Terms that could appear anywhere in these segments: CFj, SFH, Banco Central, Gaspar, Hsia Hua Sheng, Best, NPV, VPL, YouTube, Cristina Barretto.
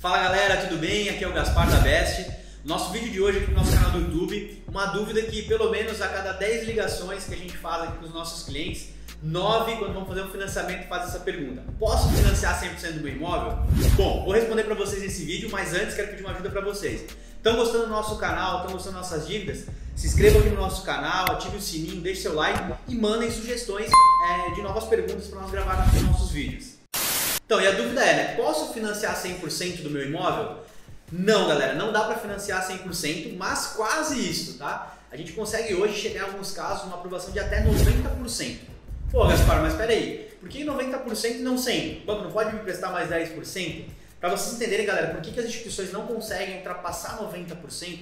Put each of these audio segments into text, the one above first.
Fala galera, tudo bem? Aqui é o Gaspar da Best. Nosso vídeo de hoje aqui no nosso canal do YouTube, uma dúvida que pelo menos a cada 10 ligações que a gente faz aqui com os nossos clientes, 9 quando vão fazer um financiamento faz essa pergunta: posso financiar 100% do meu imóvel? Bom, vou responder para vocês nesse vídeo, mas antes quero pedir uma ajuda para vocês. Estão gostando do nosso canal? Estão gostando das nossas dívidas? Se inscreva aqui no nosso canal, ative o sininho, deixe seu like e mandem sugestões de novas perguntas para nós gravarmos nos nossos vídeos. Então, e a dúvida é, né? Posso financiar 100% do meu imóvel? Não, galera, não dá para financiar 100%, mas quase isso, tá? A gente consegue hoje chegar em alguns casos uma aprovação de até 90%. Pô, Gaspar, mas peraí, por que 90% e não 100%? O banco não pode me emprestar mais 10%? Para vocês entenderem, galera, por que as instituições não conseguem ultrapassar 90%,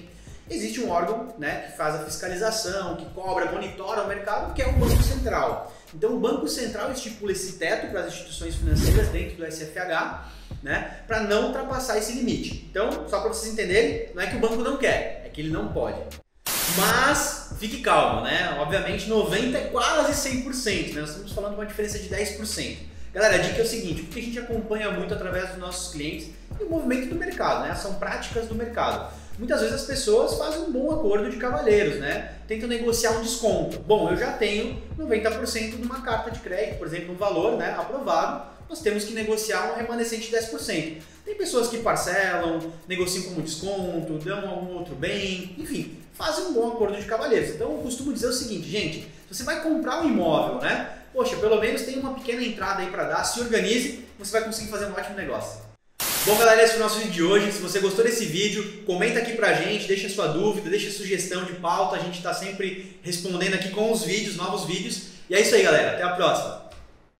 existe um órgão, né, que faz a fiscalização, que cobra, monitora o mercado, que é o Banco Central. Então o Banco Central estipula esse teto para as instituições financeiras dentro do SFH, né, para não ultrapassar esse limite. Então, só para vocês entenderem, não é que o banco não quer, é que ele não pode. Mas fique calmo, né? Obviamente 90% é quase 100%, né? Nós estamos falando de uma diferença de 10%. Galera, a dica é o seguinte, porque a gente acompanha muito através dos nossos clientes o movimento do mercado, né? São práticas do mercado. Muitas vezes as pessoas fazem um bom acordo de cavalheiros, né? Tentam negociar um desconto. Bom, eu já tenho 90% de uma carta de crédito, por exemplo, um valor, né, aprovado, nós temos que negociar um remanescente de 10%. Tem pessoas que parcelam, negociam como desconto, dão algum outro bem, enfim, fazem um bom acordo de cavalheiros. Então eu costumo dizer o seguinte, gente, se você vai comprar um imóvel, né? Poxa, pelo menos tem uma pequena entrada aí para dar, se organize, você vai conseguir fazer um ótimo negócio. Bom, galera, esse foi o nosso vídeo de hoje. Se você gostou desse vídeo, comenta aqui pra gente, deixa sua dúvida, deixa sugestão de pauta, a gente tá sempre respondendo aqui com os vídeos, novos vídeos. E é isso aí, galera, até a próxima!